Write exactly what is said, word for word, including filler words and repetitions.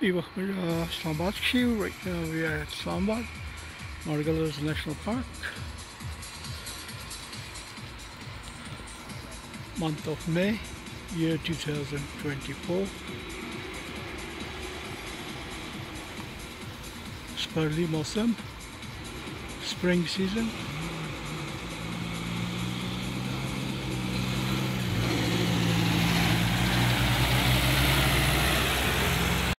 We were with uh, Islamabad queue. Right now we are at Islamabad, Margallas National Park. Month of May, year two thousand twenty-four. Sparli Mausam, spring season.